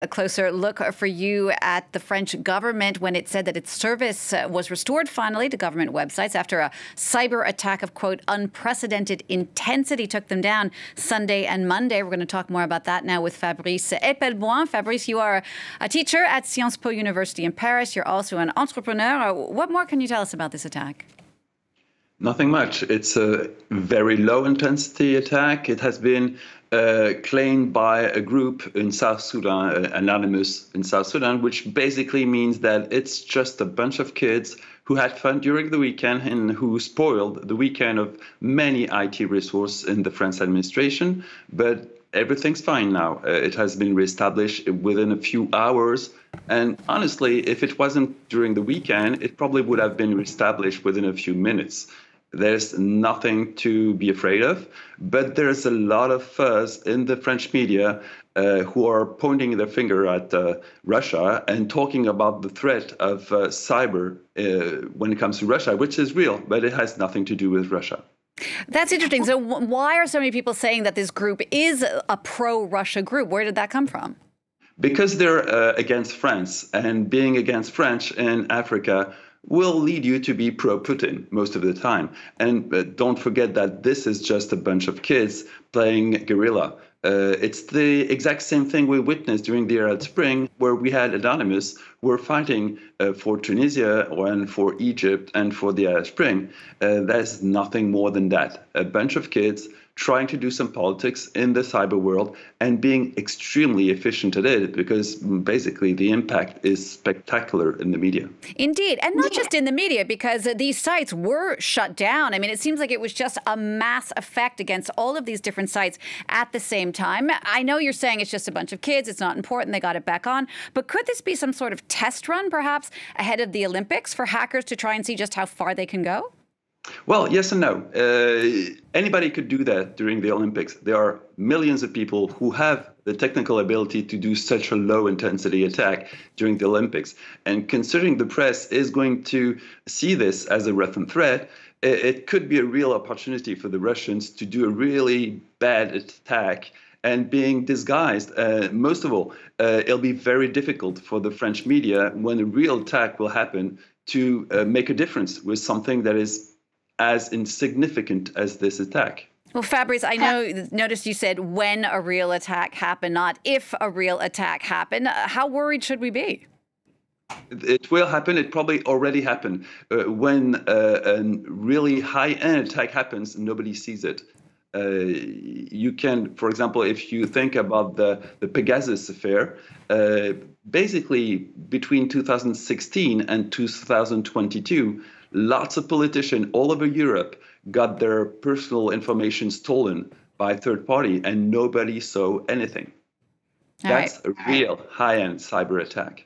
A closer look for you at the French government when it said that its service was restored finally to government websites after a cyber attack of, quote, unprecedented intensity took them down Sunday and Monday. We're going to talk more about that now with Fabrice Epelboin. Fabrice, you are a teacher at Sciences Po University in Paris. You're also an entrepreneur. What more can you tell us about this attack? Nothing much. It's a very low intensity attack. It has been claimed by a group in South Sudan, anonymous in South Sudan, which basically means that it's just a bunch of kids who had fun during the weekend and who spoiled the weekend of many IT resources in the French administration. But everything's fine now. It has been reestablished within a few hours. And honestly, if it wasn't during the weekend, it probably would have been reestablished within a few minutes. There's nothing to be afraid of. But there's a lot of fuzz in the French media who are pointing their finger at Russia and talking about the threat of cyber when it comes to Russia, which is real, but it has nothing to do with Russia. That's interesting. So why are so many people saying that this group is a pro-Russia group? Where did that come from? Because they're against France, and being against French in Africa will lead you to be pro-Putin most of the time. And don't forget that this is just a bunch of kids playing guerrilla. It's the exact same thing we witnessed during the Arab Spring, where we had anonymous were fighting for Tunisia and for Egypt and for the Arab Spring. There's nothing more than that. A bunch of kids trying to do some politics in the cyber world and being extremely efficient at it, because basically the impact is spectacular in the media. Indeed, and not just in the media, because these sites were shut down. I mean, it seems like it was just a mass effect against all of these different sites at the same time. I know you're saying it's just a bunch of kids, it's not important, they got it back on, but could this be some sort of test run, perhaps, ahead of the Olympics for hackers to try and see just how far they can go? Well, yes and no. Anybody could do that during the Olympics. There are millions of people who have the technical ability to do such a low-intensity attack during the Olympics. And considering the press is going to see this as a Russian threat, it could be a real opportunity for the Russians to do a really bad attack and being disguised. Most of all, it'll be very difficult for the French media, when a real attack will happen, to make a difference with something that is as insignificant as this attack. Well, Fabrice, I noticed you said when a real attack happened, not if a real attack happened. How worried should we be? It will happen. It probably already happened. When a really high-end attack happens, nobody sees it. You can, for example, if you think about the Pegasus affair, basically between 2016 and 2022, lots of politicians all over Europe got their personal information stolen by a third party, and nobody saw anything. That's a real high-end cyber attack.